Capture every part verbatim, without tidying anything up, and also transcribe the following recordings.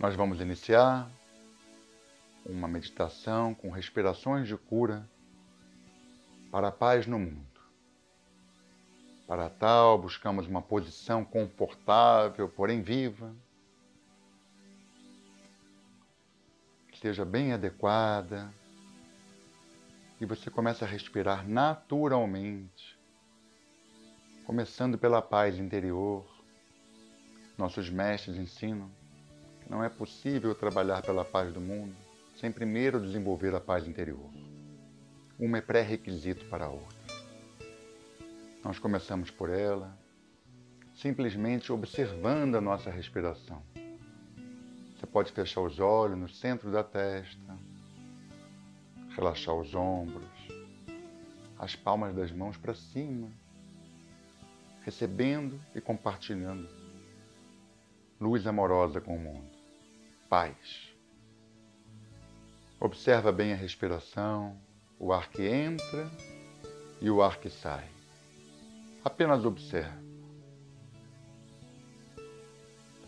Nós vamos iniciar uma meditação com respirações de cura para a paz no mundo. Para tal, buscamos uma posição confortável, porém viva, que seja bem adequada, e você começa a respirar naturalmente, começando pela paz interior. Nossos mestres ensinam que não é possível trabalhar pela paz do mundo sem primeiro desenvolver a paz interior. Uma é pré-requisito para a outra. Nós começamos por ela, simplesmente observando a nossa respiração. Você pode fechar os olhos no centro da testa, relaxar os ombros, as palmas das mãos para cima, recebendo e compartilhando luz amorosa com o mundo, paz. Observa bem a respiração, o ar que entra e o ar que sai. Apenas observa.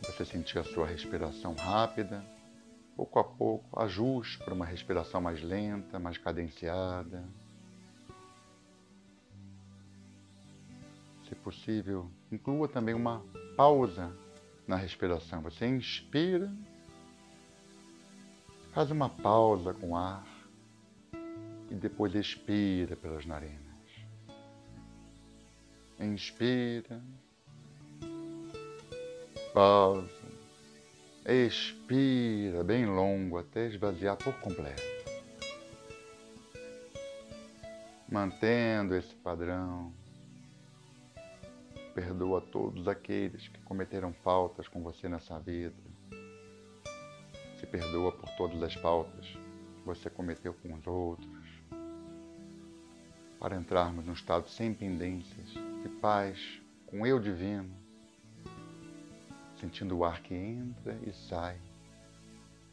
Se você sentir a sua respiração rápida, pouco a pouco, ajuste para uma respiração mais lenta, mais cadenciada. Se possível, inclua também uma pausa na respiração. Você inspira, faz uma pausa com o ar e depois expira pelas narinas. Inspira, pausa. Expira bem longo até esvaziar por completo. Mantendo esse padrão, perdoa todos aqueles que cometeram faltas com você nessa vida. Se perdoa por todas as faltas que você cometeu com os outros, para entrarmos num estado sem pendências, de paz com o eu divino, sentindo o ar que entra e sai,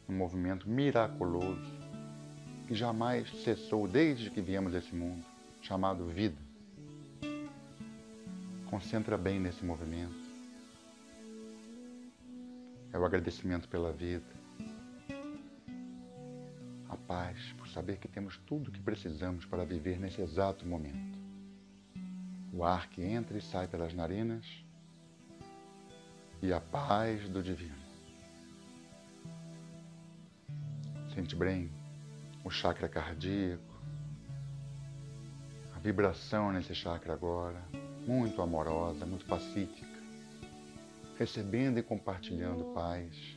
um movimento miraculoso que jamais cessou desde que viemos a esse mundo, chamado vida. Concentra bem nesse movimento. É o agradecimento pela vida, a paz por saber que temos tudo o que precisamos para viver nesse exato momento. O ar que entra e sai pelas narinas, e a paz do divino. Sente bem o chakra cardíaco, a vibração nesse chakra agora, muito amorosa, muito pacífica, recebendo e compartilhando paz.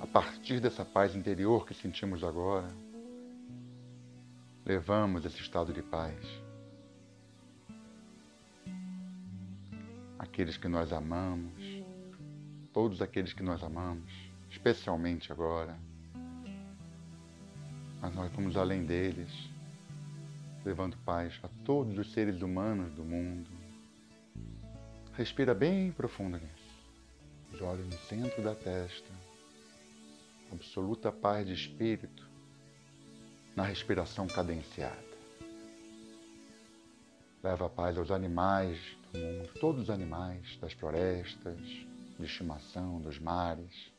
A partir dessa paz interior que sentimos agora, levamos esse estado de paz. Aqueles que nós amamos, todos aqueles que nós amamos, especialmente agora, mas nós vamos além deles, levando paz a todos os seres humanos do mundo. Respira bem profundo nisso, os olhos no centro da testa, absoluta paz de espírito na respiração cadenciada. Leva a paz aos animais do mundo, todos os animais das florestas, de estimação, dos mares,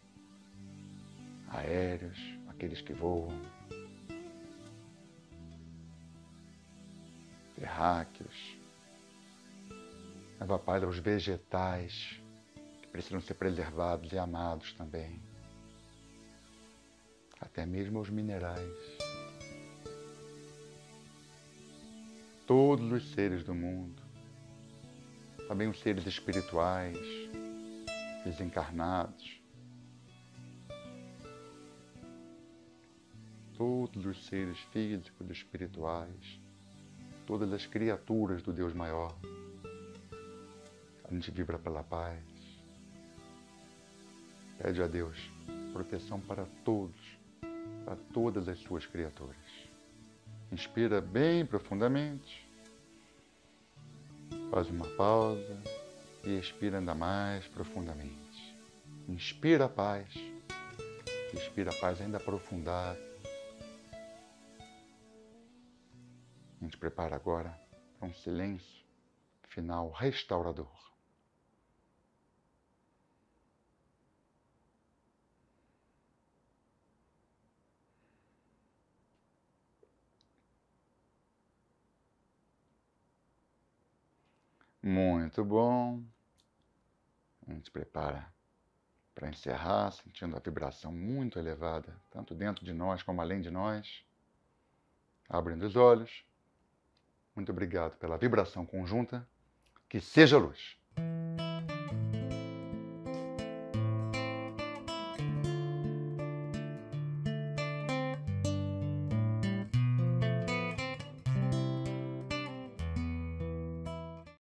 aéreos, aqueles que voam, terráqueos. Leva a paz aos vegetais, que precisam ser preservados e amados também, até mesmo aos minerais. Todos os seres do mundo, também os seres espirituais, desencarnados, todos os seres físicos, espirituais, todas as criaturas do Deus Maior. A gente vibra pela paz, pede a Deus proteção para todos, para todas as suas criaturas. Inspira bem profundamente, faz uma pausa e expira ainda mais profundamente. Inspira a paz, expira a paz ainda aprofundada. A gente prepara agora para um silêncio final restaurador. Muito bom. A gente se prepara para encerrar, sentindo a vibração muito elevada, tanto dentro de nós como além de nós. Abrindo os olhos. Muito obrigado pela vibração conjunta. Que seja luz.